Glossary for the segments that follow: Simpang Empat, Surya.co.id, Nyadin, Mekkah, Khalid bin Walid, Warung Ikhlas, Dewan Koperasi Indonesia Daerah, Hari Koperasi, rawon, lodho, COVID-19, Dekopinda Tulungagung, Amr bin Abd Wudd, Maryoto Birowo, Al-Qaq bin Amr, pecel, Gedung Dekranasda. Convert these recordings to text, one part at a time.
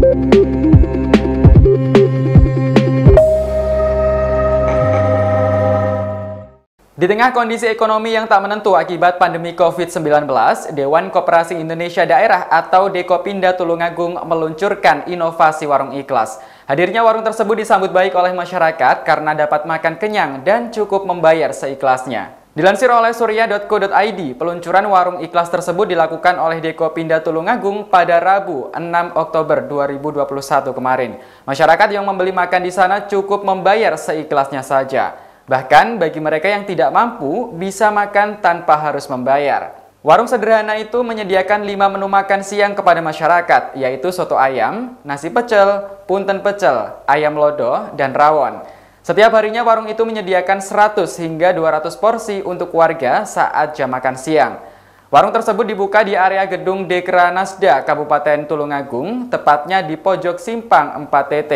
Di tengah kondisi ekonomi yang tak menentu akibat pandemi COVID-19, Dewan Koperasi Indonesia Daerah atau Dekopinda Tulungagung meluncurkan inovasi warung ikhlas. Hadirnya warung tersebut disambut baik oleh masyarakat karena dapat makan kenyang dan cukup membayar seikhlasnya. Dilansir oleh Surya.co.id, peluncuran warung ikhlas tersebut dilakukan oleh Dekopinda Tulungagung pada Rabu 6 Oktober 2021 kemarin. Masyarakat yang membeli makan di sana cukup membayar seikhlasnya saja. Bahkan bagi mereka yang tidak mampu, bisa makan tanpa harus membayar. Warung sederhana itu menyediakan 5 menu makan siang kepada masyarakat, yaitu soto ayam, nasi pecel, punten pecel, ayam lodo, dan rawon. Setiap harinya warung itu menyediakan 100 hingga 200 porsi untuk warga saat jam makan siang. Warung tersebut dibuka di area Gedung Dekranasda, Kabupaten Tulungagung, tepatnya di pojok Simpang 4 TT.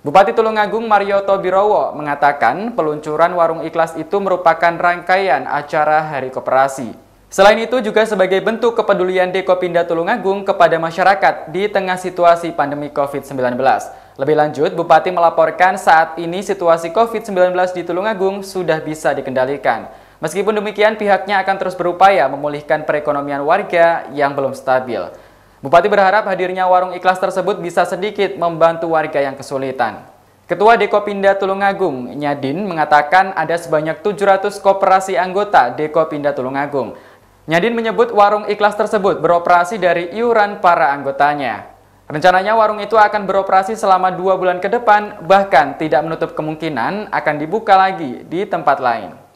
Bupati Tulungagung Maryoto Birowo mengatakan peluncuran warung ikhlas itu merupakan rangkaian acara Hari Koperasi. Selain itu juga sebagai bentuk kepedulian Dekopinda Tulungagung kepada masyarakat di tengah situasi pandemi COVID-19. Lebih lanjut, Bupati melaporkan saat ini situasi COVID-19 di Tulungagung sudah bisa dikendalikan. Meskipun demikian, pihaknya akan terus berupaya memulihkan perekonomian warga yang belum stabil. Bupati berharap hadirnya warung ikhlas tersebut bisa sedikit membantu warga yang kesulitan. Ketua Dekopinda Tulungagung, Nyadin, mengatakan ada sebanyak 700 koperasi anggota Dekopinda Tulungagung. Nyadin menyebut warung ikhlas tersebut beroperasi dari iuran para anggotanya. Rencananya warung itu akan beroperasi selama 2 bulan ke depan, bahkan tidak menutup kemungkinan akan dibuka lagi di tempat lain.